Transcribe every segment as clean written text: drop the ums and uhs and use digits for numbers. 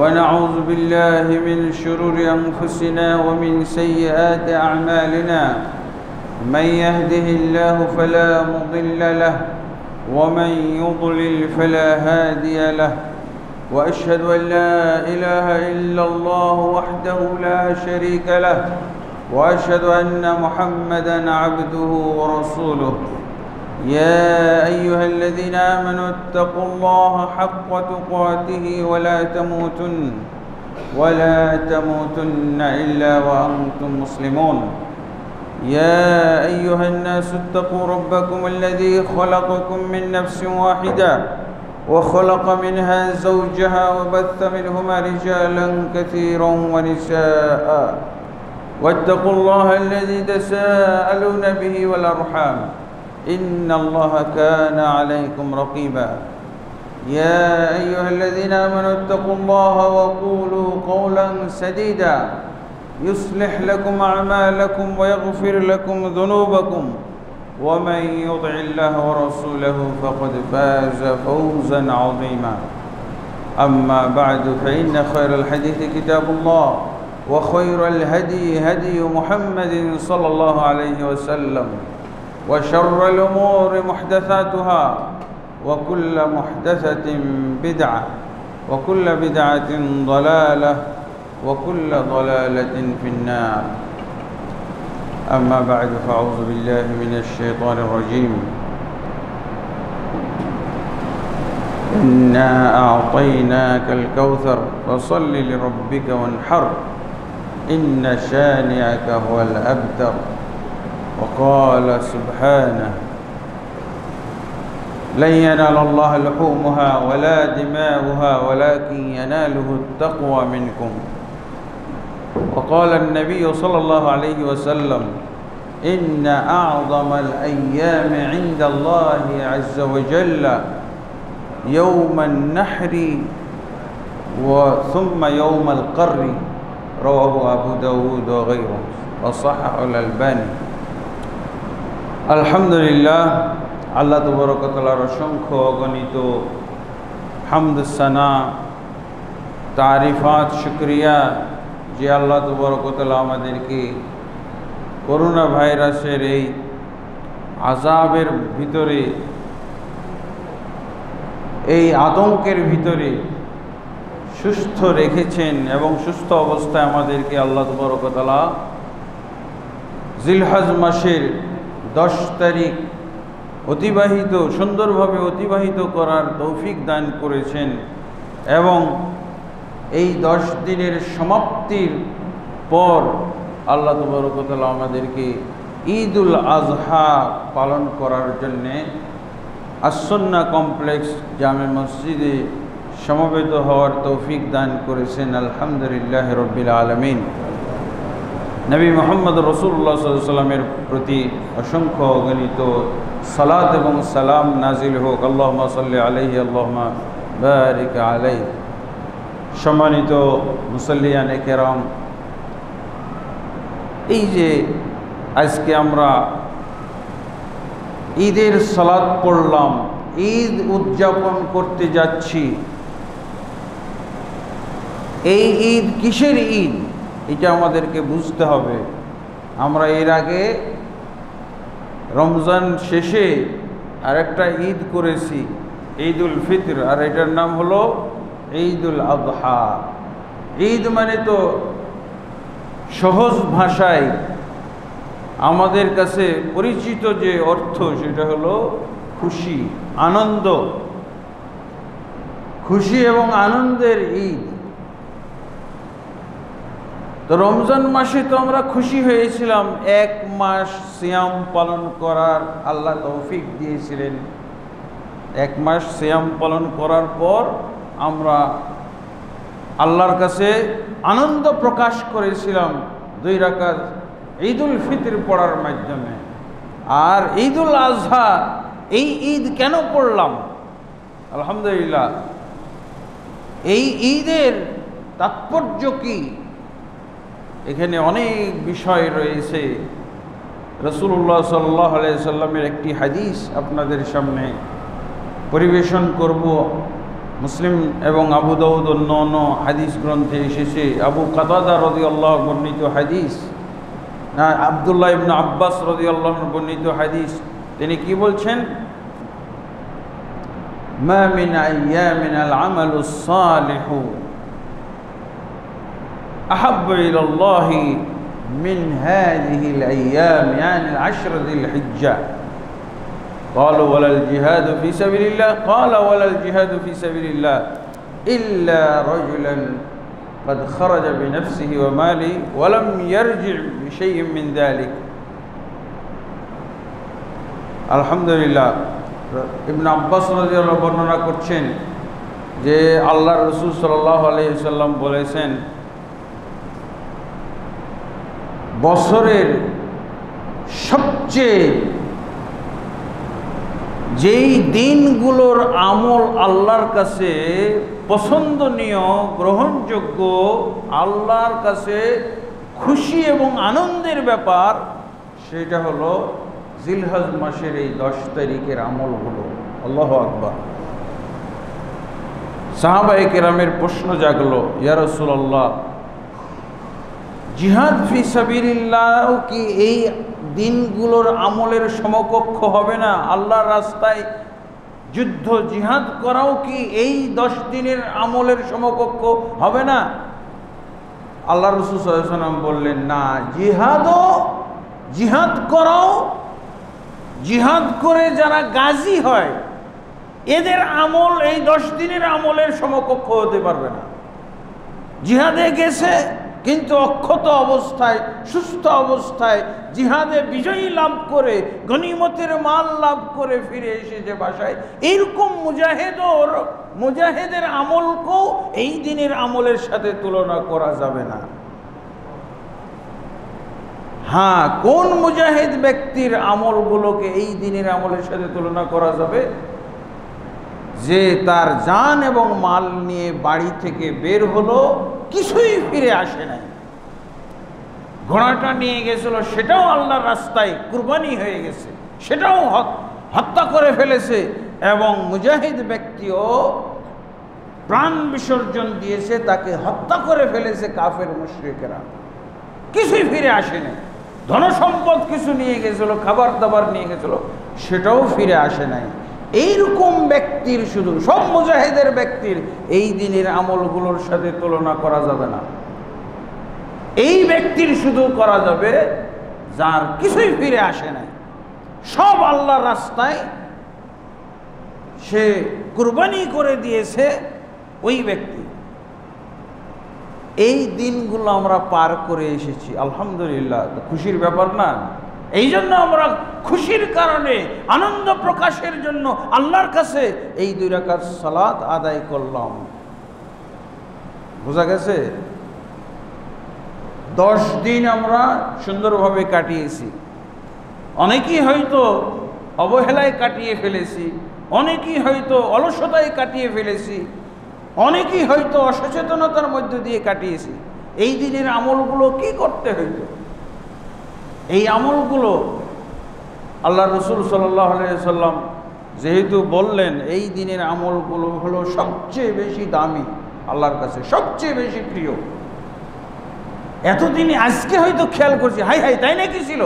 ونعوذ بالله من شرور أنفسنا ومن سيئات أعمالنا من يهده الله فلا مضل له ومن يضلل فلا هادي له وأشهد أن لا إله إلا الله وحده لا شريك له وأشهد أن محمدًا عبده ورسوله يا أيها الذين آمنوا اتقوا الله حق تقاته ولا تموتن إلا وأنتم مسلمون يا أيها الناس اتقوا ربكم الذي خلقكم من نفس واحدة وخلق منها زوجها وبث منهما رجالا كثيرا ونساء واتقوا الله الذي تساءلون به والأرحام إن الله كان عليكم رقيبا يا أيها الذين آمنوا اتقوا الله وقولوا قولا سديدا يصلح لكم أعمالكم ويغفر لكم ذنوبكم ومن يطع الله ورسوله فقد فاز فوزا عظيما أما بعد فإن خير الحديث كتاب الله وخير الهدي هدي محمد صلى الله عليه وسلم وشر الأمور محدثاتها وكل محدثة بدعة وكل بدعة ضلالة وكل ضلالة في النار أما بعد فأعوذ بالله من الشيطان الرجيم إنا أعطيناك الكوثر فصل لربك وانحر إن شانئك هو الأبتر وقال سبحانه لن ينال الله لحومها ولا دماؤها ولكن يناله التقوى منكم وقال النبي صلى الله عليه وسلم إن أعظم الأيام عند الله عز وجل يوم النحر ثم يوم القر رواه أبو داود وغيره وصححه الألباني আলহামদুলিল্লাহ আল্লাহ তবারক তাআলার অসংখ্য অগণিত হামদ সানা তারিফাত শুকরিয়া যে আল্লাহ তবারক তাআলা আমাদেরকে করোনা ভাইরাসের এই আযাবের ভিতরে এই আতঙ্কের ভিতরে সুস্থ রেখেছেন এবং সুস্থ অবস্থায় আমাদেরকে আল্লাহ তবারক তাআলা জিলহজ মাসের 10 তারিখ অতিবাহিত সুন্দরভাবে অতিবাহিত করার তৌফিক দান করেছেন এবং এই 10 দিনের সমাপ্তির পর আল্লাহ তাবারক ওয়া তাআলা আমাদেরকে ঈদুল আজহা পালন করার জন্যে আসসুন্নাহ কমপ্লেক্স জামে মসজিদে সমবেত হওয়ার তৌফিক দান করেছেন আলহামদুলিল্লাহ রব্বিল আলামিন। নবী মুহাম্মদ রাসূলুল্লাহ সাল্লাল্লাহু আলাইহি ওয়াসাল্লামের প্রতি অসংখ্য অগণিত সালাত এবং সালাম নাজিল হোক। আল্লাহুম্মা সাল্লি আলাইহি আল্লাহুম্মা বারিক আলাইহি। সম্মানিত মুসল্লিয়ানে কেরাম, এই যে আজকে আমরা ঈদের সালাত পড়লাম, ঈদ উদযাপন করতে যাচ্ছি, এই ঈদ কিসের ঈদ এটা আমাদেরকে বুঝতে হবে। আমরা এর আগে রমজান শেষে আরেকটা ঈদ করেছি, ঈদুল ফিতর, আর এটার নাম হলো ঈদুল আযহা। ঈদ মানে তো সহজ ভাষায় আমাদের কাছে পরিচিত যে অর্থ সেটা হলো খুশি, আনন্দ, খুশি এবং আনন্দের ঈদ। তো রমজান মাসে তো আমরা খুশি হয়েছিলাম, 1 মাস সিয়াম পালন করার আল্লাহ তৌফিক দিয়েছিলেন। 1 মাস সিয়াম পালন করার পর আমরা আল্লাহর কাছে আনন্দ প্রকাশ করেছিলাম 2 রাকাত ঈদুল ফিতর পড়ার মাধ্যমে। আর ঈদুল আজহা, এই ঈদ কেন পড়লাম? আলহামদুলিল্লাহ, এই ঈদের তাৎপর্য কী? এখানে অনেক বিষয় রয়েছে। রাসূলুল্লাহ সাল্লাল্লাহু আলাইহি সাল্লামের একটি হাদিস আপনাদের সামনে পরিবেশন করব, मुस्लिम एवं आबू दाऊद अन्य हादीस ग्रंथे एसेছে আবু কাতাদা রাদিয়াল্লাহু আনহু বর্ণিত হাদিস না আব্দুল্লাহ ইবনে আব্বাস রাদিয়াল্লাহু আনহু বর্ণিত হাদিস তিনি কি বলছেন মা মিন আইয়ামিনাল আমালুস সালিহু আহাব্বু ইলাল্লাহি মিন হাযিহিল আইয়াম ইয়ানি আশর জিল হিজ্জা قالوا ولا الجهاد في سبيل الله قال ولا الجهاد في سبيل الله إلا رجلا قد خرج بنفسه وماله ولم يرجع بشيء من ذلك الحمد لله ابن عباس رضي الله عنه বর্ণনা করছেন যে আল্লাহর রাসূল সাল্লাল্লাহু আলাইহি ওয়াসাল্লাম বলেছেন বছরের সবচেয়ে যেই দিনগুলোর আমল আল্লাহর কাছে পছন্দনীয় গ্রহণযোগ্য আল্লাহর কাছে খুশি এবং আনন্দের ব্যাপার সেটা হলো জিলহজ মাসের এই 10 তারিখের আমলগুলো। আল্লাহু আকবার। সাহাবায়ে কেরামের প্রশ্ন জাগলো, ইয়া রাসূলুল্লাহ জিহাদ ফি সাবিলিল্লাহ কি এই দিনগুলোর আমলের সমকক্ষ হবে না? আল্লাহর রাস্তায় যুদ্ধ জিহাদ করাও কি এই 10 দিনের আমলের সমকক্ষ হবে না? আল্লাহ রাসূল সাল্লাল্লাহু আলাইহি ওয়াসাল্লাম বললেন, না, জিহাদ করে যারা গাজী হয় এদের আমল এই 10 দিনের আমলের সমকক্ষ হতে পারবে না। জিহাদে গেছে কিন্তু অক্ষত অবস্থায়, সুস্থ অবস্থায়, জিহাদে বিজয়ী লাভ করে, গনিমতের মাল লাভ করে ফিরে এসেছে বাসায়, এইরকম মুজাহিদের আমলকেও এই দিনের আমলের সাথে তুলনা করা যাবে না। হ্যাঁ, কোন মুজাহিদ ব্যক্তির আমলগুলোকে এই দিনের আমলের সাথে তুলনা করা যাবে? যে তার জান এবং মাল নিয়ে বাড়ি থেকে বের হলো, কিছুই ফিরে আসে নাই। ঘোড়াটা নিয়ে গেছিল, সেটাও আল্লাহর রাস্তায় কুরবানি হয়ে গেছে, সেটাও হত্যা করে ফেলেছে, এবং মুজাহিদ ব্যক্তিও প্রাণ বিসর্জন দিয়েছে, তাকে হত্যা করে ফেলেছে কাফের মুশরিকেরা, কিছুই ফিরে আসে নাই। ধনসম্পদ কিছু নিয়ে গেছিল, খাবার দাবার নিয়ে গেছিল, সেটাও ফিরে আসে নাই। এইরকম ব্যক্তির, শুধু সব মুজাহিদের ব্যক্তির এই দিনের আমলগুলোর সাথে তুলনা করা যাবে না। এই ব্যক্তির শুধু করা যাবে যার কিছুই ফিরে আসে নাই, সব আল্লাহর রাস্তায় সে কুরবানি করে দিয়েছে, ওই ব্যক্তি। এই দিনগুলো আমরা পার করে এসেছি, আলহামদুলিল্লাহ, খুশির ব্যাপার না? এই জন্য আমরা খুশির কারণে, আনন্দ প্রকাশের জন্য আল্লাহর কাছে এই 2 রাকাত সালাত আদায় করলাম। বোঝা গেছে? 10 দিন আমরা সুন্দরভাবে কাটিয়েছি। অনেকেই হয়তো অবহেলায় কাটিয়ে ফেলেছি, অনেকেই হয়তো অলসতায় কাটিয়ে ফেলেছি, অনেকেই হয়তো অসচেতনতার মধ্য দিয়ে কাটিয়েছি। এই দিনের আমলগুলো কি করতে হইতো? এই আমলগুলো আল্লাহ রাসূল সাল্লাল্লাহু আলাইহি সাল্লাম যেহেতু বললেন এই দিনের আমলগুলো হলো সবচেয়ে বেশি দামি, আল্লাহর কাছে সবচেয়ে বেশি প্রিয়, এতদিন আজকে হয়তো খেয়াল করছি, হাই হাই তাই নাকি ছিল,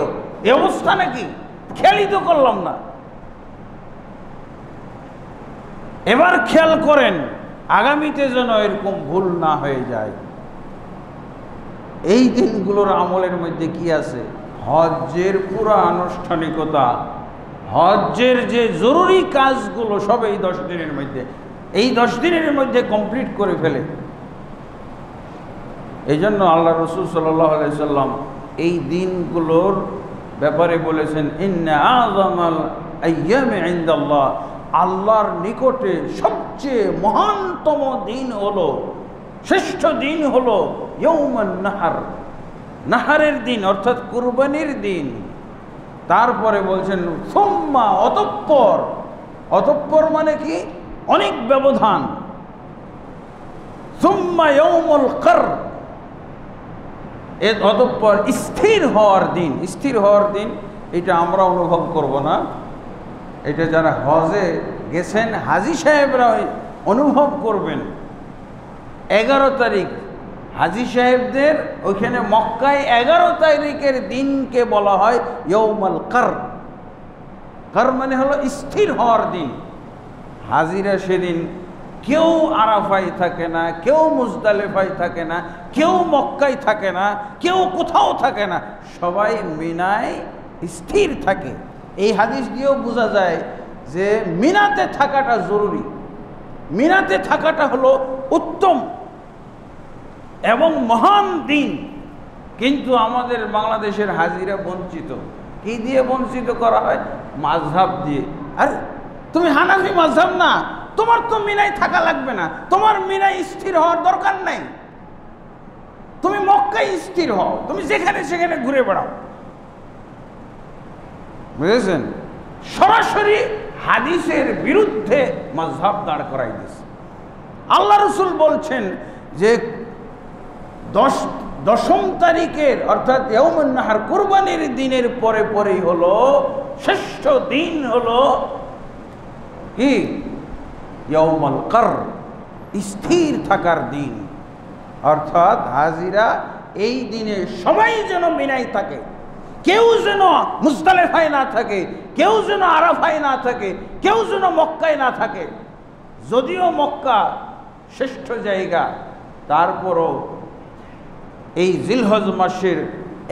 এ অবস্থা নাকি, খেয়ালই তো করলাম না। এবার খেয়াল করেন, আগামীতে যেন এরকম ভুল না হয়ে যায়। এই দিনগুলোর আমলের মধ্যে কি আছে? হজ্জের পুরা আনুষ্ঠানিকতা, হজ্জের যে জরুরি কাজগুলো সব এই 10 দিনের মধ্যে, এই 10 দিনের মধ্যে কমপ্লিট করে ফেলে। এই জন্য আল্লাহ রাসূল সাল্লাল্লাহু আলাইহি সাল্লাম এই দিনগুলোর ব্যাপারে বলেছেন, ইন্না আযামাল আইয়ামি ইনদাল্লাহ, আল্লাহর নিকটে সবচেয়ে মহানতম দিন হলো, শ্রেষ্ঠ দিন হলো ইয়াউমুন নাহর, নাহারের দিন অর্থাৎ কুরবানির দিন। তারপরে বলছেন সুম্মা, অতঃপর। অতঃপর মানে কি? অনেক ব্যবধান। সুম্মা ইয়াউমুল কর, এর অতঃপর স্থির হওয়ার দিন। স্থির হওয়ার দিন এটা আমরা অনুভব করব না, এটা যারা হজে গেছেন হাজী সাহেবরা अनुभव करबेन। एगारो तारीख हाजी साहेबदेर ओइखाने मक्काय एगारो तारीखेर दिन के बला हय यौमुल कर्र। कर्र माने हलो स्थिर होवार दिन। हाजिरा सेदिन क्यों आराफाय थाके ना, क्यों मुजदालिफाय थाके ना, क्यों मक्काय थाके ना, क्यों कोथाओ थाके ना, सबाई मिनाय स्थिर थाके। एई हादिस दिये बोझा जाय जे मिनाते थाकाटा जरूरी। मिनाते थाकाटा हलो उत्तम एवं महान दिन। किन्तु आमादेर बांग्लादेशेर हाजिरा वंचित। कि दिये वंचित करा हय? मजहब दिये। अरे तुमी हानाफी मजहब ना, तुम्हार तो मिनाय थाका लागबे ना, तुम्हार मिनाय स्थिर होवार दरकार नाई, तुमी मक्काय स्थिर हओ, तुमी जेखाने सेखाने घुरे बेड़ाओ। बुझेছেন? সরাসরি হাদিসের বিরুদ্ধে মাযহাব দাঁড় করাই দিয়েছে। আল্লাহ রাসূল বলছেন যে ১০ তারিখের অর্থাৎ ইয়াউমুন নাহার কুরবানির দিনের পরে পরেই হলো শ্রেষ্ঠ দিন হলো কি ইয়াউমুল করর, স্থির থাকার দিন। অর্থাৎ হাজিরা এই দিনে সবাই যেন মিনায় থাকে, কেউ যেন মুজদালিফায় না থাকে, কেউ যেন আরাফায় না থাকে, কেউ যেন মক্কায় না থাকে। যদিও মক্কা শ্রেষ্ঠ জায়গা, তারপরও এই জিলহজ মাসের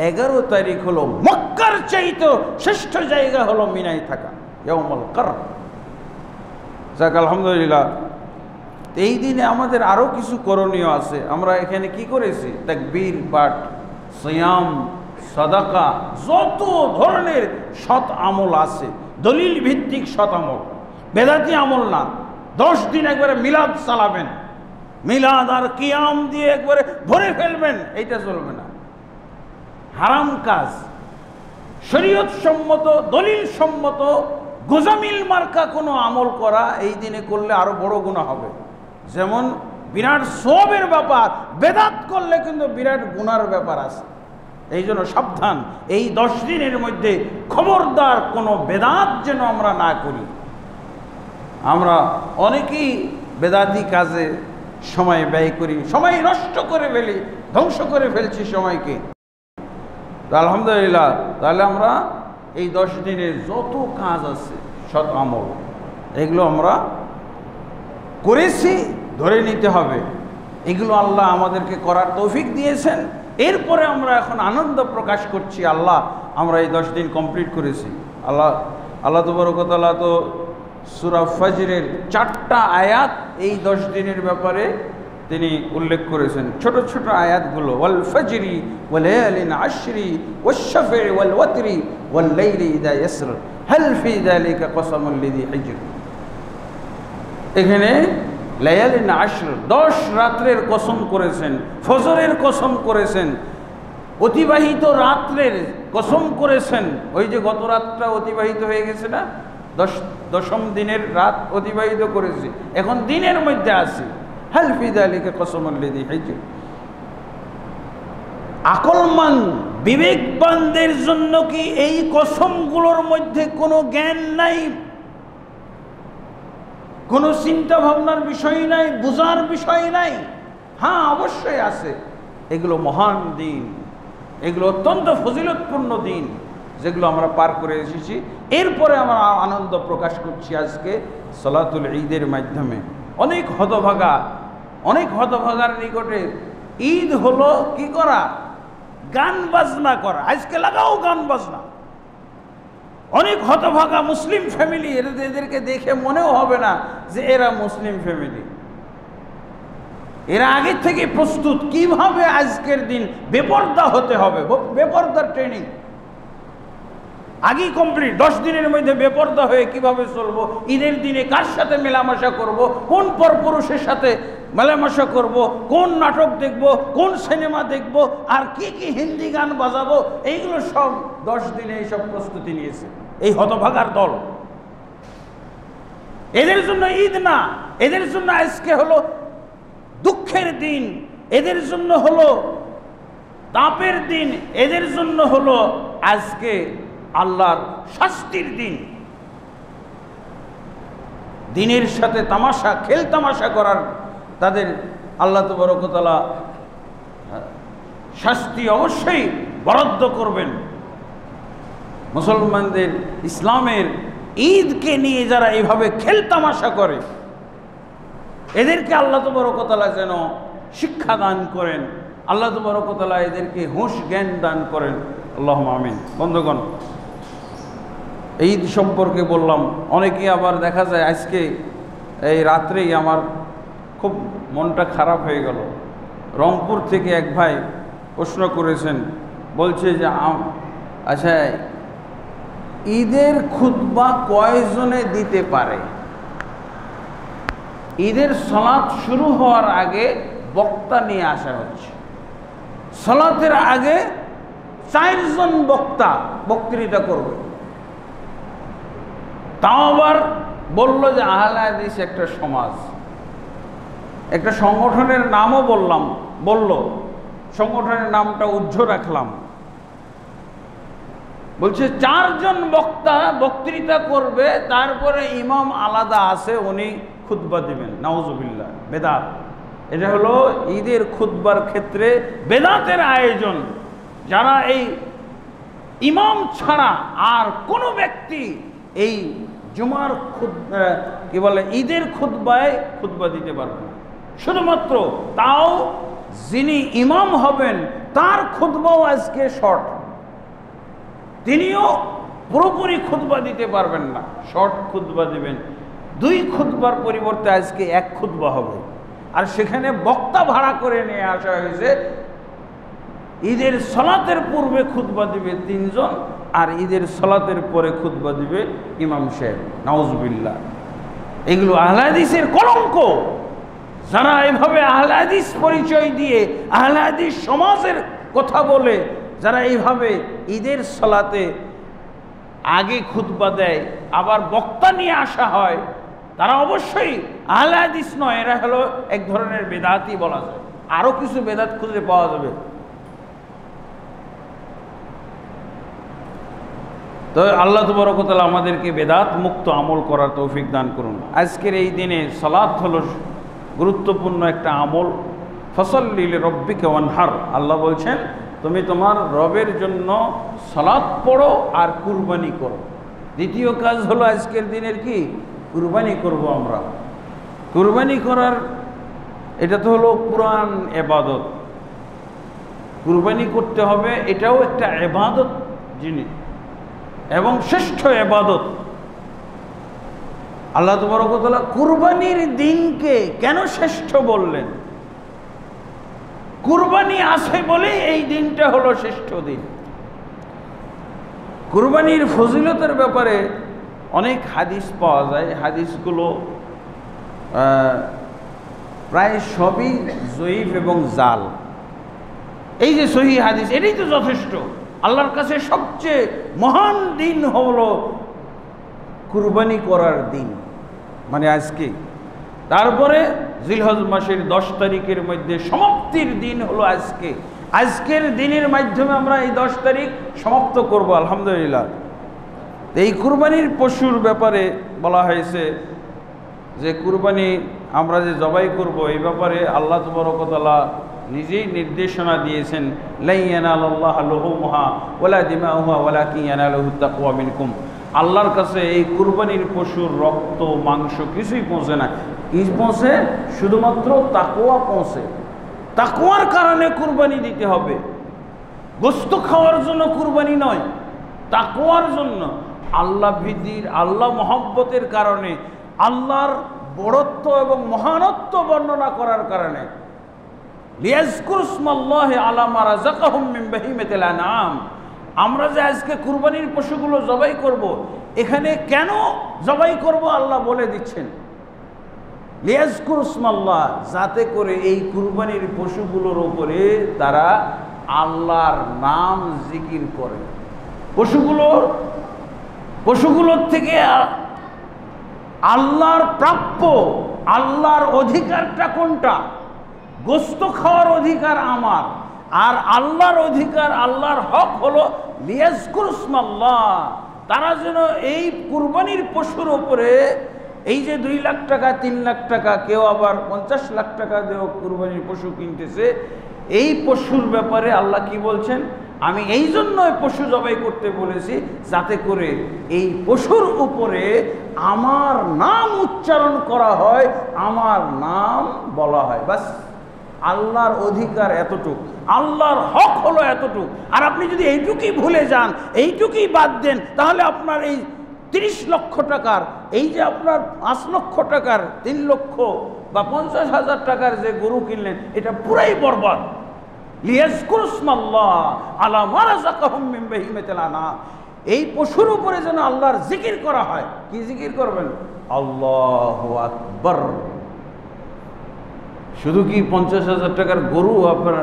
১১ তারিখ হলো মক্কার চাইতে শ্রেষ্ঠ জায়গা হলো মিনায় থাকা, ইয়াউমুল করর। যাক আলহামদুলিল্লাহ। এই দিনে আমাদের আরও কিছু করণীয় আছে। আমরা এখানে কি করেছি? তাকবীর পাঠ, সিয়াম, सदाका, যত ধরনের সৎ আমল আছে, দলিল ভিত্তিক সৎ আমল, বেদাতি আমল না। 10 দিন একবারে মিলাদ চালাবেন, মিলাদ আর কিয়াম দিয়ে একবারে ভরে ফেলবেন, এটা চলবে না। হারাম কাজ, শরীয়ত সম্মত দলিল সম্মত গোজামিল মার্কা কোনো আমল করা এই দিনে করলে আরো বড় গুনাহ হবে। যেমন বিরাট সওয়াবের ব্যাপার, বেদাত করলে কিন্তু বিরাট গুনার ব্যাপার আছে। এই জন্য সাবধান, এই ১০ দিনের মধ্যে খবরদার কোনো বেদাত যেন আমরা না করি। আমরা অনেকেই বেদাতি কাজে সময় ব্যয় করি, সময় নষ্ট করে ফেলি, ধ্বংস করে ফেলছি সময়কে। আলহামদুলিল্লাহ, তাহলে আমরা এই ১০ দিনের যত কাজ আছে সৎ আমল, এগুলো আমরা করেছি, ধরে নিতে হবে। এগুলো আল্লাহ আমাদেরকে করার তৌফিক দিয়েছেন। এরপরে আমরা এখন আনন্দ প্রকাশ করছি, আল্লাহ আমরা এই ১০ দিন কমপ্লিট করেছি। আল্লাহ তাবারকতাআলা তো সূরা ফাজরের ৪টা আয়াত এই ১০ দিনের ব্যাপারে তিনি উল্লেখ করেছেন, ছোট ছোট আয়াতগুলো। ওয়াল ফাজরি ওয়া লায়ালিন আশরি ওয়াশ শাফি ওয়াল ওয়াতরি ওয়াল লাইলি ইযা ইয়াসর হাল ফি যালিকা কসমুল লিযি হিজর। এখানে লায়ালিন আশর, ১০ রাত্রের কসম করেছেন, ফজরের কসম করেছেন, অতিবাহিত রাত্রের কসম করেছেন। ওই যে গত রাতটা অতিবাহিত হয়ে গেছে না, ১০ম দিনের রাত অতিবাহিত করেছি, এখন দিনের মধ্যে আছি। হাল ফি যালিকা কসমুল লিযি হিজর। আকলমান বিবেকবানদের জন্য কি এই কসমগুলোর মধ্যে কোনো জ্ঞান নাই, কোনো চিন্তা ভাবনার বিষয় নাই, বুঝার বিষয় নাই? হ্যাঁ, অবশ্যই আছে। এগুলো মহান দিন, এগুলো অত্যন্ত ফজিলতপূর্ণ দিন, যেগুলো আমরা পার করে এসেছি। এরপরে আমরা আনন্দ প্রকাশ করছি আজকে সালাতুল ঈদের মাধ্যমে। অনেক হতভাগা, অনেক হতভাগার নিকটে ঈদ হলো কি করা? গান বাজনা করা। আজকে লাগাও গান বাজনা। অনেক হতভাগা মুসলিম ফ্যামিলি, এদেরকে দেখে মনেও হবে না যে এরা মুসলিম ফ্যামিলি। এরা আগে থেকে প্রস্তুত, কিভাবে আজকের দিন বেপর্দা হতে হবে, বেপর্দার ট্রেনিং আগেই কমপ্লিট। ১০ দিনের মধ্যে বেপর্দা হয়ে কিভাবে চলবো, ঈদের দিনে কার সাথে মেলামেশা করব, কোন পরপুরুষের সাথে মেলামেশা করব, কোন নাটক দেখব, কোন সিনেমা দেখব, আর কি কি হিন্দি গান বাজাবো, এইগুলো সব ১০ দিনে এইসব প্রস্তুতি নিয়েছে এই হতভাগার দল। এদের জন্য ঈদ না, এদের জন্য আজকে হলো দুঃখের দিন, এদের জন্য হলো তাপের দিন, এদের জন্য হলো আজকে আল্লাহর শাস্তির দিন। দিনের সাথে তামাশা খেল তামাশা করার তাদের আল্লাহ তাবারক তাআলা শাস্তি অবশ্যই বরাদ্দ করবেন। মুসলমানদের ইসলামের ঈদকে নিয়ে যারা এইভাবে খেল তামাশা করে এদেরকে আল্লাহ তাবারক তাআলা যেন শিক্ষা দান করেন, আল্লাহ তাবারক তাআলা এদেরকে হুঁশ জ্ঞান দান করেন। আল্লাহুম্মা আমিন। বন্ধুগণ, ঈদ সম্পর্কে বললাম, অনেকে আবার দেখা যায় আজকে এই রাত্রেই আমার খুব মনটা খারাপ হয়ে গেল। রংপুর থেকে এক ভাই প্রশ্ন করেছেন, বলছে যে আচ্ছা ঈদের খুতবা কয়জনে দিতে পারে? ঈদের সালাত শুরু হওয়ার আগে বক্তা নিয়ে আসা হচ্ছে, সালাতের আগে চারজন বক্তা বক্তৃতা করবে, তাও আবার বললো যে আহলে হাদিস একটা সমাজ, একটা সংগঠনের নামও বলল, সংগঠনের নামটা উজ্জ্ব রাখলাম, বলছে চারজন বক্তা বক্তৃতা করবে, তারপরে ইমাম আলাদা আছে উনি খুতবা দেবেন। নাউজুবিল্লাহ, বেদাত। এটা হলো ঈদের খুতবার ক্ষেত্রে বেদাতের আয়োজন। যারা এই ইমাম ছাড়া আর কোনো ব্যক্তি এই জুমার কি বলে ঈদের খুতবায় খুতবা দিতে পারবে না, শুধুমাত্র তাও যিনি ইমাম হবেন তার খুতবাও আজকে শর্ট, তিনিও পুরোপুরি খুতবা দিতে পারবেন না, শর্ট খুতবা দেবেন। দুই খুতবার পরিবর্তে আজকে এক খুতবা হবে, আর সেখানে বক্তা ভাড়া করে নিয়ে আসা হয়েছে। ঈদের সালাতের পূর্বে খুতবা দিবে তিনজন, আর ঈদের সালাতের পরে খুতবা দিবে ইমাম সাহেব। নাউজুবিল্লাহ, এগুলো আহলে হাদিসের কলঙ্ক। যারা এইভাবে আহলে হাদিস পরিচয় দিয়ে আহলে হাদিস সমাজের কথা বলে, যারা এইভাবে ঈদের সালাতে আগে খুতবা দেয় আবার বক্তা নিয়ে আসা হয়, তারা অবশ্যই আহলে হাদিস নয়, এরা হলো এক ধরনের বেদাতই বলা যায়। আরও কিছু বেদাত খুঁজে পাওয়া যাবে। তো আল্লাহ তাবারক ওয়া তাআলা আমাদেরকে বেদাত মুক্ত আমল করার তৌফিক দান করুন। আজকের এই দিনে সালাত হলো গুরুত্বপূর্ণ একটা আমল। ফসল্লি লিরব্বিকা ওয়ানহার, আল্লাহ বলছেন তুমি তোমার রবের জন্য সালাত পড়ো আর কুরবানি করো। দ্বিতীয় কাজ হলো আজকের দিনের কি কুরবানি করব আমরা। কুরবানি করার এটা তো হলো পুরান ইবাদত, কুরবানি করতে হবে, এটাও একটা ইবাদত জিনিস এবং শ্রেষ্ঠ ইবাদত। আল্লাহ তাবারক ওয়া তাআলা কুরবানির দিনকে কেন শ্রেষ্ঠ বললেন? কুরবানি আছে বলে এই দিনটা হলো শ্রেষ্ঠ দিন। কুরবানির ফজিলতের ব্যাপারে অনেক হাদিস পাওয়া যায়, হাদিসগুলো প্রায় সবই যঈফ এবং জাল। এই যে সহিহ হাদিস, এটাই তো যথেষ্ট। আল্লাহর কাছে সবচেয়ে মহান দিন হলো কুরবানি করার দিন, মানে আজকে। তারপরে জিলহজ মাসের 10 তারিখের মধ্যে সমাপ্তির দিন হলো আজকে। আজকের দিনের মাধ্যমে আমরা এই 10 তারিখ সমাপ্ত করব আলহামদুলিল্লাহ। এই কুরবানির পশুর ব্যাপারে বলা হয়েছে যে কুরবানি আমরা যে জবাই করব এই ব্যাপারে আল্লাহ তাবারক ওয়া তাআলা নিজেই নির্দেশনা দিয়েছেন, লা ইয়ানালুল্লাহু লুহুমহা ওয়ালা দিমাউহা ওয়ালাকিন ইয়ানালুহুত তাকওয়া মিনকুম। আল্লাহর কাছে এই কুরবানির পশুর রক্ত মাংস কিছুই পৌঁছে না, কিছু পৌঁছে শুধুমাত্র তাকওয়া পৌঁছে। তাকওয়ার কারণে কুরবানি দিতে হবে, গোশত খাওয়ার জন্য কুরবানি নয়, তাকওয়ার জন্য, আল্লাহ ভীতির, আল্লাহ মহব্বতের কারণে, আল্লাহর বড়ত্ব এবং মহানত্ব বর্ণনা করার কারণে। আমরা যে আজকে কুরবানির পশুগুলো জবাই করব, এখানে কেন জবাই করব আল্লাহ বলে দিচ্ছেন, লিয়াজকুর ইসমাল্লাহ, যাতে করে এই কুরবানির পশুগুলোর উপরে তারা আল্লাহর নাম জিকির করে। পশুগুলোর থেকে আল্লাহর প্রাপ্য, আল্লাহর অধিকারটা কোনটা? গোশত খাওয়ার অধিকার আমার, আর আল্লাহর অধিকার, আল্লাহর হক হলো লিয়াজকুর ইসমাল্লাহ, তারা যেন এই কুরবানির পশুর উপরে ये 2 लाख टाका 3 लाख टाका क्यों आबार 50 लाख टाका दिए कुरबानी पशु किनतेछे এই পশুর ব্যাপারে আল্লাহ কি বলছেন আমি এই জন্যই পশু জবাই করতে বলেছি যাতে করে এই পশুর উপরে আমার নাম উচ্চারণ করা হয় আমার নাম বলা হয় বাস আল্লাহর অধিকার এতটুকু আল্লাহর হক হলো এতটুকু আর আপনি যদি এইটুকুই ভুলে যান এইটুকুই বাদ দেন তাহলে আপনার এই 30 লক্ষ টাকার এই যে আপনার 5 লক্ষ টাকার 3 লক্ষ বা 50,000 টাকার যে গরু কিনলেন এটা পুরাই বরবাদ লিয়াজকুরুসমাল্লাহ আলা মা রাযাকাহুম মিন বাহিমাতিল আনাম এই পশুর উপরে যেন আল্লাহর জিকির করা হয় কি জিকির করবেন আল্লাহু আকবার শুধু কি 50,000 টাকার গরু আপনার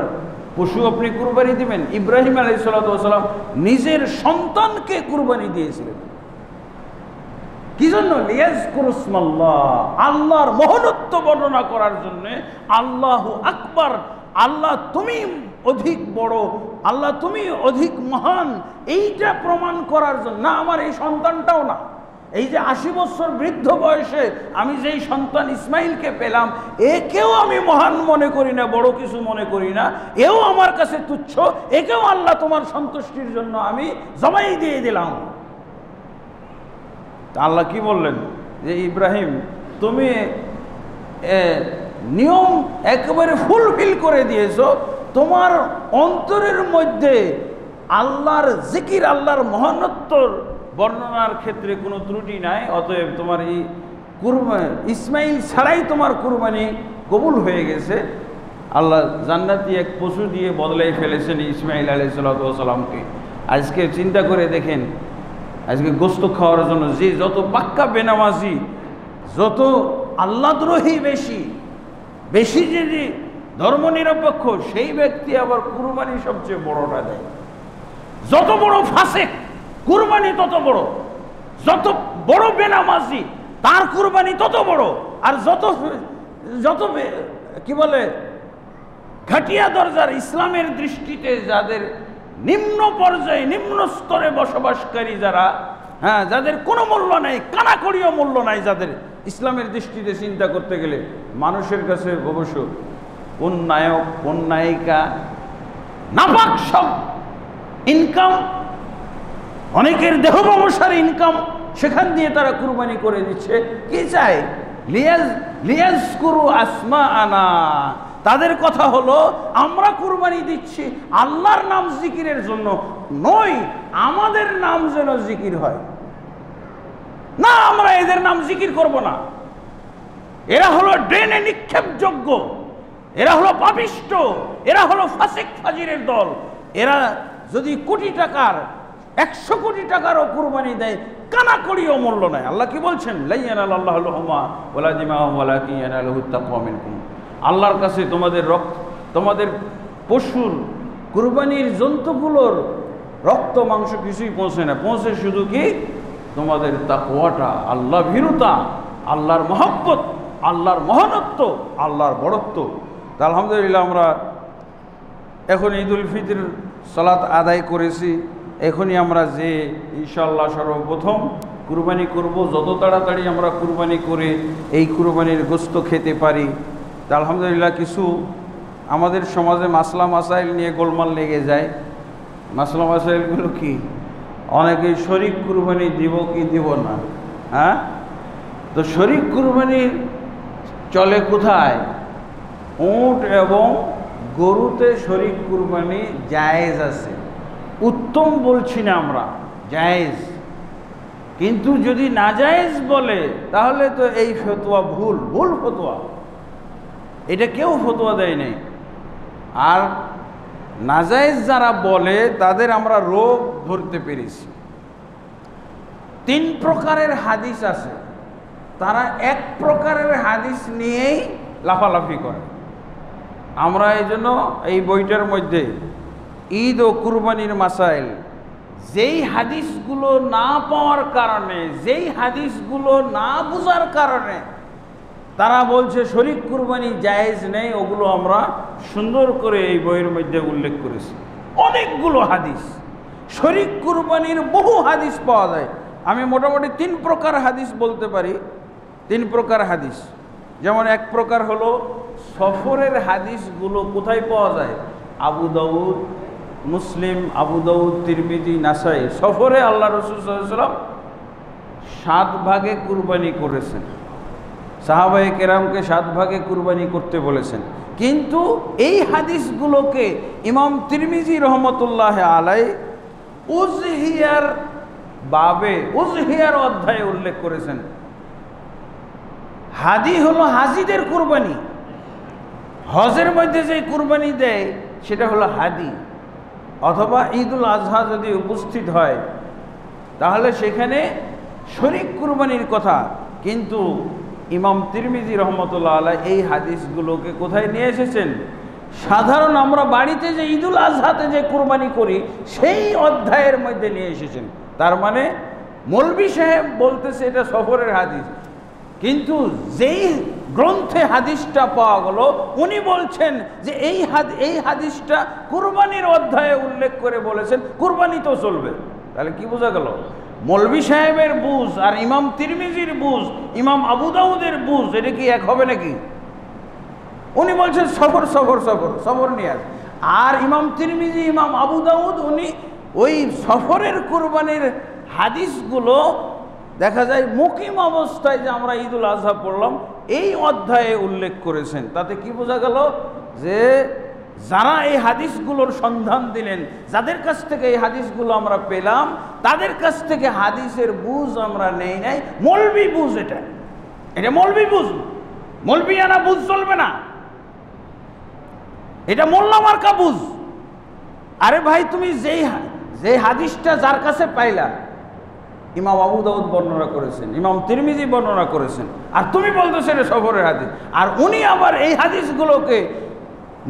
পশু আপনি কুরবানি দিবেন ইব্রাহিম আলাইহিস সালাতু ওয়াস সালাম নিজের সন্তানকে কুরবানি দিয়েছিলেন আল্লাহর মহত্ব বর্ণনা করার জন্য আল্লাহু আকবার আল্লাহ তুমি অধিক বড় আল্লাহ তুমি অধিক মহান এইটা প্রমাণ করার জন্য না আমার এই সন্তানটাও না এই যে ৮০ বছর বৃদ্ধ বয়সে আমি যেই সন্তান ইসমাইলকে পেলাম একেও আমি মহান মনে করি না বড় কিছু মনে করি না এও আমার কাছে তুচ্ছ একেও আল্লাহ তোমার সন্তুষ্টির জন্য আমি জমাই দিয়ে দিলাম আল্লাহ কি বললেন যে ইব্রাহিম তুমি নিয়ম একবারে ফুলফিল করে দিয়েছো তোমার অন্তরের মধ্যে আল্লাহর জিকির আল্লাহর মহানত্বর বর্ণনার ক্ষেত্রে কোনো ত্রুটি নাই অতএব তোমার এই কুরবানি ইসমাইল ছাড়াই তোমার কুরবানি কবুল হয়ে গেছে আল্লাহ জান্নাতি এক পশু দিয়ে বদলাই ফেলেছেন ইসমাইল আলাইহিস সালাতু ওয়াস সালামকে আজকে চিন্তা করে দেখেন আজকে গোস্ত খাওয়ার জন্য যে যত পাক্কা বেনামাজি যত আল্লাহদ্রোহী বেশি বেশি যে ধর্মনিরপেক্ষ সেই ব্যক্তি আবার কুরবানি সবচেয়ে বড়টা দেয় যত বড় ফাসেক কুরবানি তত বড় যত বড় বেনামাজি তার কুরবানি তত বড় আর যত যত কি বলে ঘাটিয়া দরজার ইসলামের দৃষ্টিতে যাদের নিম্ন পর্যায়ে নিম্ন স্তরে বসবাসকারী যারা হ্যাঁ যাদের কোনো মূল্য নাই কানাকড়িও মূল্য নাই যাদের ইসলামের দৃষ্টিতে চিন্তা করতে গেলে মানুষের কাছে অবশ্য কোন নায়ক কোন নায়িকা নাপাক সব ইনকাম অনেকের দেহ ব্যবসার ইনকাম সেখান দিয়ে তারা কুরবানি করে দিচ্ছে কি চায় লিয়াজকুরু আসমা আনা তাদের কথা হলো আমরা কুরবানি দিচ্ছি আল্লাহর নাম জিকিরের জন্য নয় আমাদের নাম যেন জিকির হয় না আমরা এদের নাম জিকির করব না এরা হলো ড্রেনে নিক্ষেপযোগ্য এরা হলো পাপিষ্ট এরা হলো ফাসিক ফাজিরের দল এরা যদি কোটি টাকার 100 কোটি টাকারও কুরবানি দেয় কানাকড়ি অমূল্য নয় আল্লাহ কি বলছেন আল্লাহর কাছে তোমাদের রক্ত তোমাদের পশুর কুরবানির জন্তুগুলোর রক্ত মাংস কিছুই পৌঁছে না পৌঁছে শুধু কি তোমাদের তাকওয়াটা আল্লাহ ভীরুতা আল্লাহর মহব্বত আল্লাহর মহানত্ব আল্লাহর বড়ত্ব তা আলহামদুলিল্লাহ আমরা এখন ঈদুল ফিতর সালাত আদায় করেছি এখনই আমরা যে ইনশাআল্লাহ সর্বপ্রথম কুরবানি করব যত তাড়াতাড়ি আমরা কুরবানি করে এই কুরবানির গোশত খেতে পারি তা আলহামদুলিল্লাহ কিছু আমাদের সমাজে মাসলা মাসাইল নিয়ে গোলমাল লেগে যায় মাসলা মাসাইলগুলো কি অনেকে শরিক কুরবানি দিব কি দিব না হ্যাঁ তো শরিক কুরবানির চলে কোথায় উট এবং গরুতে শরিক কুরবানি জায়েজ আছে উত্তম বলছি না আমরা জায়েজ কিন্তু যদি না জায়েজ বলে তাহলে তো এই ফতোয়া ভুল ভুল ফতোয়া এটা কেউ ফতোয়া দেয় নাই আর নাজায়েজ যারা বলে তাদের আমরা রোগ ধরতে পেরেছি 3 প্রকারের হাদিস আছে তারা 1 প্রকারের হাদিস নিয়েই লাফালাফি করে আমরা এই জন্য এই বইটার মধ্যে ঈদ ও কুরবানির মাসাইল যেই হাদিসগুলো না পাওয়ার কারণে যেই হাদিসগুলো না বোঝার কারণে তারা বলছে শরিক কুরবানি জায়েজ নেই ওগুলো আমরা সুন্দর করে এই বইয়ের মধ্যে উল্লেখ করেছি অনেকগুলো হাদিস শরিক কুরবানির বহু হাদিস পাওয়া যায় আমি মোটামুটি 3 প্রকার হাদিস বলতে পারি तीन प्रकार हादिस जेमन एक प्रकार हलो सफरेर हादिसगुलो कोथाय पावा जाय आबू दाऊद मुस्लिम आबू दाऊद तिरमिजी नासाई सफरे आल्लाह रसूल सल्लल्लाहु अलैहि वसल्लम 7 भागे कुरबानी करेছেন साहाबाए केराम के 7 भागे कुरबानी करते बोलेছেন किन्तु एई हादिसगुलोके इमाम तिरमिजी रहमतुल्लाह आलैहि उजहियार बाबे उजहियार अध्याये उल्लेख करेছেন हादी हलो हाजीदेर कुरबानी हजेर मध्य जे कुरबानी देय सेटा हलो हादी अथवा ईदुल आजहा यदि उपस्थित हय ताहले सेखाने शरीक कुरबानीर कथा किन्तु इमाम तिरमिजी रहमतुल्लाह आलैहि एई हादिसगुलोके कोथाय निये एसेछेन साधारण आमरा बाड़ीते जे ईदुल आजहाते जे कुरबानी करी सेई अध्यायेर मध्य निये एसेछेन तार माने मौलवी साहेब बोलतेछे एटा सफरेर हादिस किन्तु जेई ग्रंथे हादिसटा पावा गेलो उनी बोलছেন যে এই হাদিসটা কুরবানির অধ্যায়ে উল্লেখ করে বলেছেন কুরবানি তো চলবে তাহলে কি বোঝা গেল মৌলভী সাহেবের বুঝ আর ইমাম তিরমিজির বুঝ ইমাম আবু দাউদের বুঝ এটা কি এক হবে নাকি উনি বলছেন সফর সফর সফর সফর নিয়াজ আর ইমাম তিরমিজি ইমাম আবু দাউদ উনি ওই সফরের কুরবানির হাদিসগুলো देखा जाए मुकिम अवस्थाय जे आमरा ईदुल आजहा पढ़लाम एई अध्याये उल्लेख करेছেন ताते कि बोझा गेल जे जारा एई हादिसगुलोर सन्धान दिलेन जादेर काछ थेके एई हादिसगुलो आमरा पेलाम तादेर काछ थेके हादिसेर बुझ आमरा नेई नाई मौलवी बुझ एटा एटा मौलवी बुझ मौलवियाना बुझ चलबे ना एटा मोल्ला मार्का बुझ अरे भाई तुमी जेई हादिसटा जार काछे पाइला इमाम आबू दाऊद बर्णना करेছেন इमाम तिरमिजी बर्णना करेছেন और तुमी बोलतेছো এটা সফরের হাদিস और उनी आबार এই হাদিসগুলোকে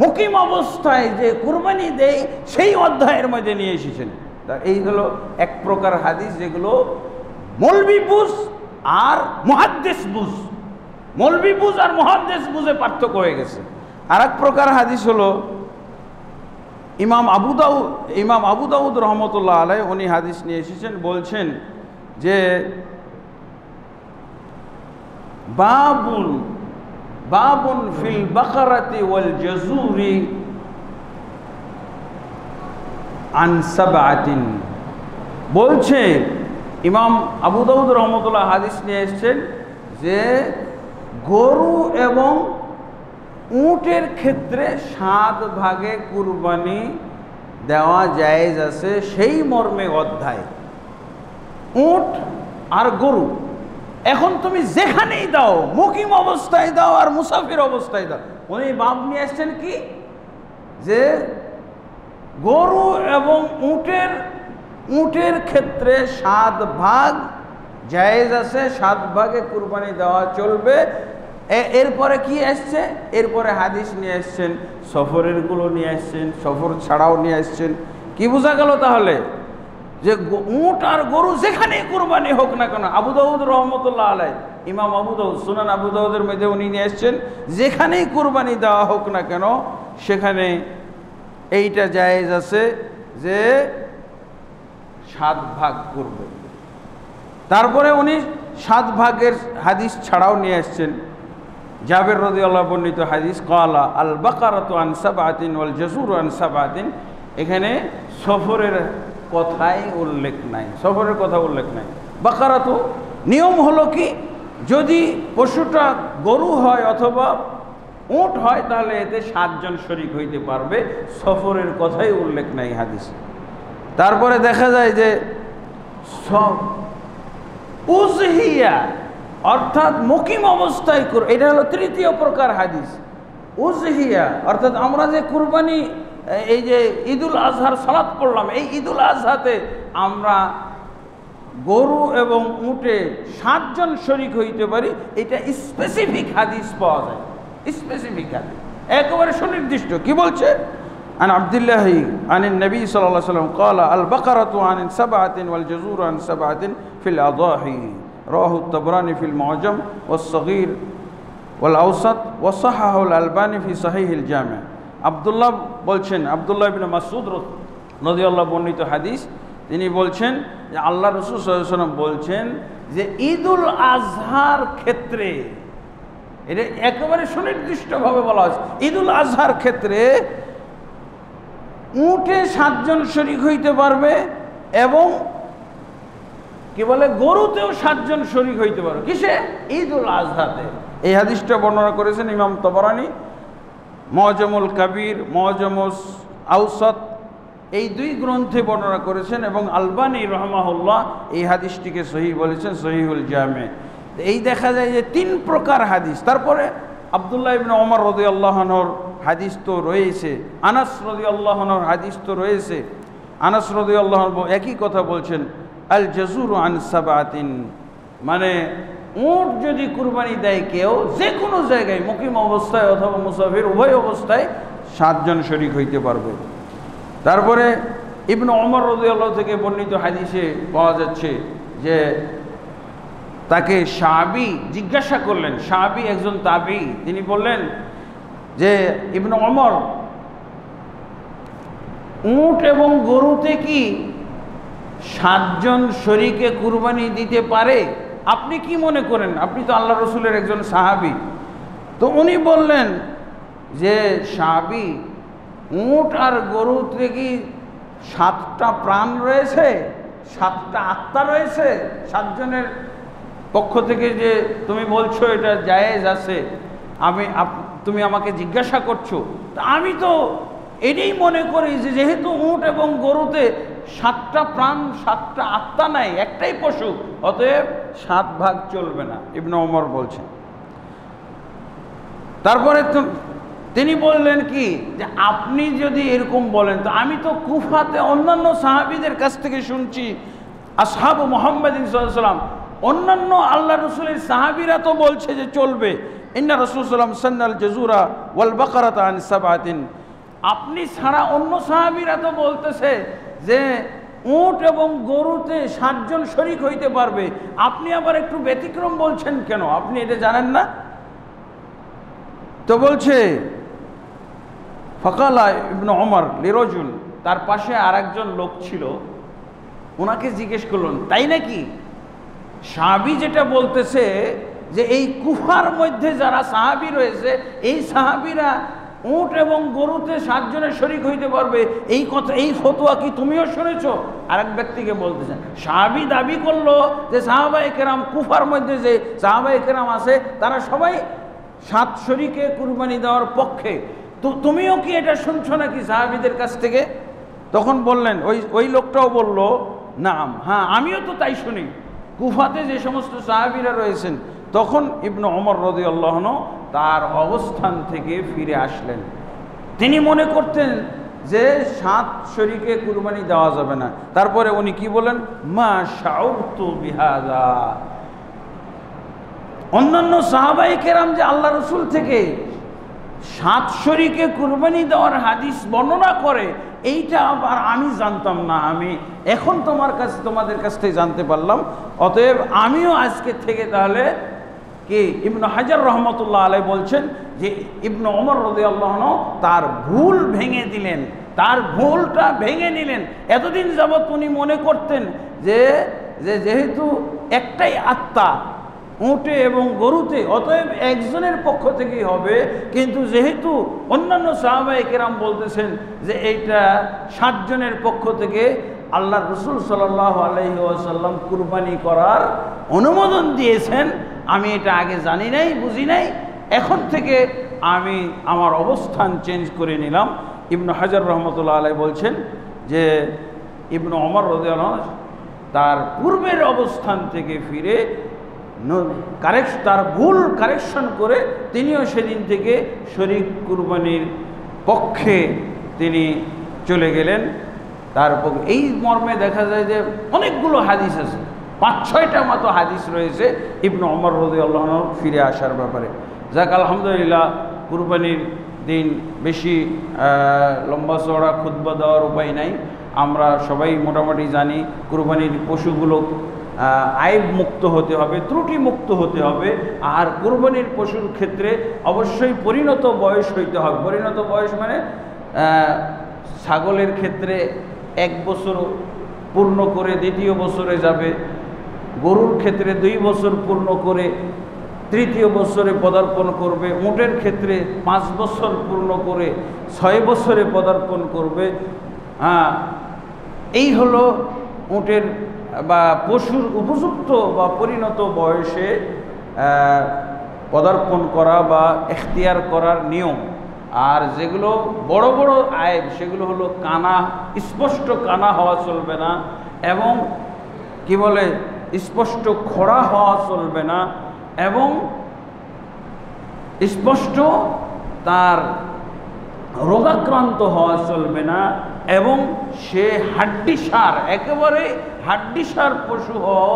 মুকিম অবস্থায় যে কুরবানি দেয় সেই অধ্যায়ের মধ্যে নিয়ে এসেছেন তা এই হলো এক প্রকার হাদিস যেগুলো মৌলভী বুঝ আর মুহাদ্দিস বুঝ মৌলভী বুঝ আর মুহাদ্দিস বুঝে পার্থক্য হয়ে গেছে আরেক প্রকার হাদিস হলো ইমাম আবু দাউদ রহমতুল্লাহ আলাইহি উনি হাদিস নিয়ে এসেছেন বলছেন जे बाबुन बाबुन फिल बकरति वल जजूरी अन सबआतिन बोलछे इमाम आबू दाऊद रहमतुल्लाह हादिस निये एसेछेन जे गरु एवं ऊँटेर क्षेत्रे 7 भागे कुरबानी देवा जायेज आछे सेई मर्मे अध्याय ऊँट और गरु एखन तुमी जेखानेई दाओ मुकिम अवस्थाय दाओ और मुसाफिर अवस्थाय दाओ उनी बाब निये आसछेन कि जे गरु एवं ऊँटेर क्षेत्रे 7 भाग जायेज आछे 7 भागे कुरबानी देवा चलबे एरपरे कि आसछे एरपरे हादिस निये आसछेन सफरेरगुलो निये आसछेन सफर छाड़ाओ निये आसछेन कि बोझा गेल ताहले जे ऊँट और गरु जेखाने कुरबानी होक ना केन आबू दाऊद रहमतुल्लाह आलैहि इमाम आबू दाऊद सुनान आबू दाऊदेर मध्य उनी निये आसछेन जेखानेई कुरबानी देवा होक ना केन सेखाने एइटा जायेज आछे जे 7 भाग करबे तारपरे उनी 7 भागेर हादिस छाड़ाओ निये आसछेन जाबेर रदियाल्लाहु बर्णित हादिस काला आल बकरतु आन सबआतिन वल जजूरु आन सबआतिन एखाने सफरेर कथाई उल्लेख नाई सफरेर कथा उल्लेख नाई बकरा तो नियम हलो कि जदि पशुटा गरु हय अथवा ऊँट हय ताहले एते 7 जन शरीक हईते पारबे सफरेर कथाई उल्लेख नाई हादिसे तारपरे देखा जाय जे उजहिया अर्थात मुकिम अवस्थाय एटा हलो तृतीय प्रकार हादिस उजहिया अर्थात आमरा जे कुरबानी এই যে ঈদুল আজহার সালাত পড়লাম এই ঈদুল আজহাতে আমরা গরু এবং উটে 7 জন শরীক হইতে পারি এটা স্পেসিফিক হাদিস পাওয়া যায় স্পেসিফিক হাদিস একেবারে সুনির্দিষ্ট কি বলছে আন আব্দুল্লাহ আনিন নবী সাল্লাল্লাহু আলাইহি ওয়াসাল্লাম ক্বালা আল বাকারাতু আন সাবআতিন ওয়াল জাযুরু আন সাবআতিন ফিল আযাহি রাহু তাবরানী ফিল মুআজাম ওয়াস সগীর ওয়াল আওসাত ওয়া সাহাহাহু আল আলবানী ফি সহীহিল জামি আব্দুল্লাহ বলছেন আব্দুল্লাহ ইবনে মাসউদ রাদিয়াল্লাহু আনহু বর্ণিত হাদিস তিনি বলছেন যে আল্লাহ রাসূল সাল্লাল্লাহু আলাইহি ওয়াসাল্লাম বলছেন যে ঈদুল আজহার ক্ষেত্রে এটা একেবারে সুনির্দিষ্টভাবে বলা হয়েছে ঈদুল আজহার ক্ষেত্রে উটে সাতজন শরিক হইতে পারবে এবং কি বলে গরুতেও সাতজন শরিক হইতে পারবে কিসে ঈদুল আজহাতে। এই হাদিসটা বর্ণনা করেছেন ইমাম তবরানী মুআজ্জামুল কাবীর মুআজ্জামুস আওসাত এই দুই গ্রন্থে বর্ণনা করেছেন এবং আলবানী রহমাহুল্লাহ এই হাদিসটিকে সহিহ বলেছেন সহিহুল জামে। এই দেখা যায় যে তিন প্রকার হাদিস। তারপরে আব্দুল্লাহ ইবনে ওমর রাদিয়াল্লাহু আনহুর হাদিস তো রয়েছে, আনাস রাদিয়াল্লাহু আনহুর হাদিস তো রয়েছে। আনাস রাদিয়াল্লাহু আনহু একই কথা বলছেন আল জাযুরু আন সাবাতিন, মানে উট যদি কুরবানি দেয় কেউ যে কোনো জায়গায় মুকিম অবস্থায় অথবা মুসাফির উভয় অবস্থায় সাতজন শরিক হইতে পারবে। তারপরে ইবনে ওমর রাদিয়াল্লাহু থেকে বর্ণিত হাদিসে পাওয়া যাচ্ছে যে তাকে সাহাবী জিজ্ঞাসা করলেন, সাহাবী একজন তাবি, তিনি বললেন যে ইবনে ওমর উট এবং গরুতে কি সাতজন শরীকে কুরবানি দিতে পারে, আপনি কি মনে করেন, আপনি তো আল্লাহ রসুলের একজন সাহাবী। তো উনি বললেন যে সাহাবী উট আর গরুতে কি সাতটা প্রাণ রয়েছে, সাতটা আত্মা রয়েছে, সাতজনের পক্ষ থেকে যে তুমি বলছো এটা জায়েজ আছে, তুমি আমাকে জিজ্ঞাসা করছো, তা আমি তো এটাই মনে করি যে যেহেতু উট এবং গরুতে সাতটা প্রাণ সাতটা আত্মা নাই, একটাই পশু, অতএব সাত ভাগ চলবে না, ইবনে ওমর বলছেন। তারপরে তিনি বললেন কি যে আপনি যদি এরকম বলেন তো আমি তো কুফাতে অন্যান্য সাহাবীদের কাছ থেকে শুনছি আসহাবু মুহাম্মাদিন সাল্লাল্লাহু আলাইহি ওয়াসাল্লাম, অন্যান্য আল্লাহ রসুলের সাহাবিরা তো বলছে যে চলবে। ইন্না রাসূল সাল্লাল্লাহু আলাইহি ওয়াসাল্লাম সান্নাল জাযুরা ওয়াল বাকারাত আন সাবআতিন, আপনি ছাড়া অন্য সাহাবিরা তো বলতেছে যে উট এবং গরুতে সাতজন শরিক হইতে পারবে, আপনি আবার একটু ব্যতিক্রম বলছেন কেন, আপনি এটা জানেন না? তো বলছে ফাকালা ইবনে ওমর লিরাজুল, তার পাশে আরেকজন লোক ছিল, ওনাকে জিজ্ঞেস করলেন তাই নাকি, সাহাবী যেটা বলতেছে যে এই কুফার মধ্যে যারা সাহাবী রয়েছে এই সাহাবীরা উট এবং গরুতে সাতজনের শরিক হইতে পারবে, এই কথা এই ফতোয়া কি তুমিও শুনেছ? আরেক ব্যক্তিকে বলতেছেন সাহাবী দাবি করলো যে সাহাবায়ে কেরাম কুফার মধ্যে যে সাহাবায়ে কেরাম আছে তারা সবাই সাত শরিকে কুরবানি দেওয়ার পক্ষে, তো তুমিও কি এটা শুনছো নাকি সাহাবীদের কাছ থেকে? তখন বললেন ওই লোকটাও বলল নাম, হ্যাঁ আমিও তো তাই শুনি, কুফাতে যে সমস্ত সাহাবীরা রয়েছেন। তখন ইবনে ওমর রাদিয়াল্লাহু আনহু তার অবস্থান থেকে ফিরে আসলেন, তিনি মনে করতেন যে সাত শরীকে কুরবানি দেওয়া যাবে না। তারপরে উনি কি বলেন মা শাউরতু বিহাযা, অন্যান্য সাহাবায়ে কেরাম যে আল্লাহ রসুল থেকে সাত শরীকে কুরবানি দেওয়ার হাদিস বর্ণনা করে এইটা আবার আমি জানতাম না, আমি এখন তোমাদের কাছ থেকে জানতে পারলাম, অতএব আমিও আজকে থেকে তাহলে কি। ইবনে হাজার রহমতুল্লাহ আলাইহি বলছেন যে ইবনে ওমর রাদিয়াল্লাহু আনহু তার ভুল ভেঙে দিলেন, তার ভুলটা ভেঙে নিলেন। এতদিন যাবৎ উনি মনে করতেন যে যেহেতু একটাই আত্মা উটে এবং গরুতে অতএব একজনের পক্ষ থেকেই হবে, কিন্তু যেহেতু অন্যান্য সাহাবায়ে কেরাম বলতেছেন যে এইটা সাতজনের পক্ষ থেকে আল্লাহ রসুল সাল্লাল্লাহু আলাইহি ওয়াসাল্লাম কুরবানি করার অনুমোদন দিয়েছেন, আমি এটা আগে জানি নাই বুঝি নাই, এখন থেকে আমি আমার অবস্থান চেঞ্জ করে নিলাম। ইবনে হাজার রহমতুল্লাহ আলাইহি বলছেন যে ইবনে ওমর রাদিয়াল্লাহু আনহু তার পূর্বের অবস্থান থেকে ফিরে তার ভুল কারেকশন করে তিনিও সেদিন থেকে শরিক কুরবানির পক্ষে তিনি চলে গেলেন। তারপর এই মর্মে দেখা যায় যে অনেকগুলো হাদিস আছে, 5-6টা মতো হাদিস রয়েছে ইবনে ওমর রাদিয়াল্লাহু আনহু ফিরে আসার ব্যাপারে। যাক আলহামদুলিল্লাহ, কুরবানির দিন বেশি লম্বা চওড়া খুতবা দেওয়ার উপায় নাই, আমরা সবাই মোটামুটি জানি কুরবানির পশুগুলো আইব মুক্ত হতে হবে, ত্রুটি মুক্ত হতে হবে। আর কুরবানির পশুর ক্ষেত্রে অবশ্যই পরিণত বয়স হইতে হবে, পরিণত বয়স মানে ছাগলের ক্ষেত্রে 1 বছর পূর্ণ করে দ্বিতীয় বছরে যাবে, গরুর ক্ষেত্রে 2 বছর পূর্ণ করে তৃতীয় বছরে পদার্পণ করবে, উটের ক্ষেত্রে 5 বছর পূর্ণ করে 6 বছরে পদার্পণ করবে। হ্যাঁ, এই হলো উটের বা পশুর উপযুক্ত বা পরিণত বয়সে পদার্পণ করা বা এখতিয়ার করার নিয়ম। আর যেগুলো বড় বড় আয়েব সেগুলো হলো কানা, স্পষ্ট কানা হওয়া চলবে না এবং কি বলে স্পষ্ট খোঁড়া হওয়া চলবে না এবং স্পষ্ট তার রোগাক্রান্ত হওয়া চলবে না এবং সে হাড্ডিসার, একেবারে হাড্ডিসার পশু হওয়া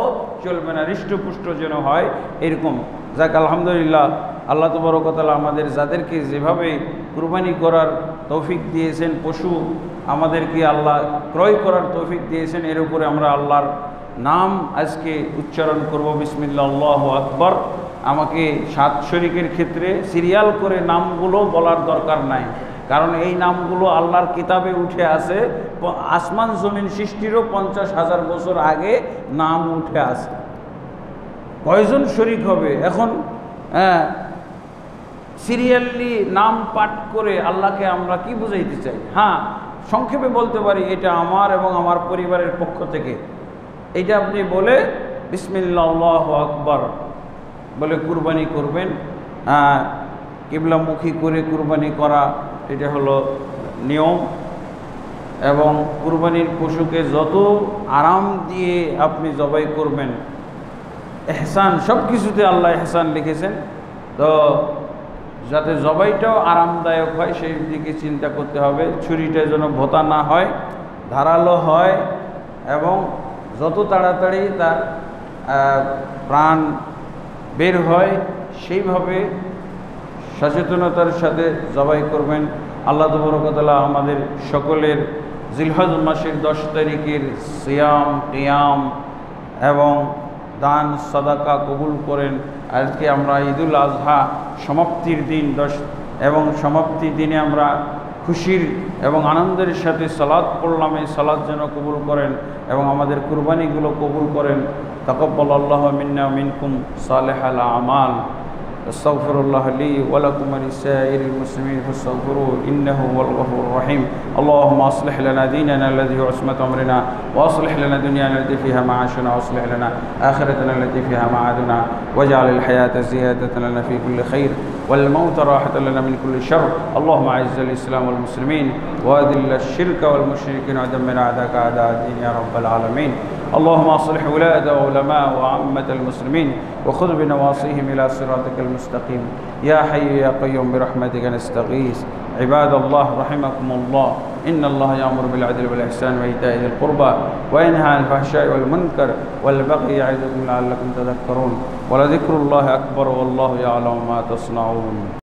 চলবে না, হৃষ্টপুষ্ট যেন হয় এরকম। যাক আলহামদুলিল্লাহ, আল্লাহ তাবারক ওয়া তাআলা আমাদের যাদেরকে যেভাবে কুরবানি করার তৌফিক দিয়েছেন, পশু আমাদেরকে আল্লাহ ক্রয় করার তৌফিক দিয়েছেন, এর উপরে আমরা আল্লাহর নাম আজকে উচ্চারণ করব। বিসমিল্লাহ, আল্লাহু আকবার। আমাকে 7 শরীকের ক্ষেত্রে সিরিয়াল করে নামগুলো বলার দরকার নাই, কারণ এই নামগুলো আল্লাহর কিতাবে উঠে আছে। আসমান জমিন সৃষ্টিরও 50,000 বছর আগে নাম উঠে আছে। কয়জন শরীক হবে? এখন সিরিয়ালি নাম পাঠ করে আল্লাহকে আমরা কি বুঝাইতে চাই? হ্যাঁ, সংক্ষেপে বলতে পারি এটা আমার এবং আমার পরিবারের পক্ষ থেকে। এইটা আপনি বলে বিসমিল্লাহ আল্লাহু আকবার বলে কুরবানি করবেন। কিবলামুখী করে কুরবানি করা এটা হলো নিয়ম। এবং কুরবানির পশুকে যত আরাম দিয়ে আপনি জবাই করবেন, এহসান, সব কিছুতে আল্লাহ এহসান লিখেছেন, তো যাতে জবাইটাও আরামদায়ক হয় সেই দিকে চিন্তা করতে হবে। ছুরিটা যেন ভোঁতা না হয়, ধারালো হয় এবং যত তাড়াতাড়ি তার প্রাণ বের হয় সেইভাবে সচেতনতার সাথে জবাই করবেন। আল্লাহ তাবারক ওয়া তাআলা আমাদের সকলের জিলহজ মাসের 10 তারিখের সিয়াম, কিয়াম এবং দান সাদাকা কবুল করেন। আজকে আমরা ঈদুল আজহা সমাপ্তির দিন 10 এবং সমাপ্তি দিনে আমরা খুশির এবং আনন্দের সাথে সালাত পড়লাম। এই সালাত যেন কবুল করেন এবং আমাদের কুরবানিগুলো কবুল করেন। তাকাব্বালাল্লাহু মিন্না মিনকুম সালেহাল আমাল। استغفر الله لي ولكم ولسائر المسلمين فاستغفروه انه هو الغفور الرحيم اللهم اصلح لنا ديننا الذي هو عصمة امرنا واصلح لنا دنيانا التي فيها معاشنا واصلح لنا اخرتنا التي فيها معادنا واجعل الحياه زياده لنا في كل خير والموت راحه لنا من كل شر اللهم اعز الاسلام والمسلمين واذل الشرك والمشركين ودمر اعداءك اعداء الدين يا رب العالمين اللهم اصلح ولاة وعلماء وعامة المسلمين وخذ بنواصيهم إلى صراطك المستقيم يا حي يا قيوم برحمتك نستغيث عباد الله رحمكم الله إن الله يأمر بالعدل والإحسان وإيتاء ذي القربى وينهى عن الفحشاء والمنكر والبغي يعظكم لعلكم تذكرون ولذكر الله أكبر والله يعلم ما تصنعون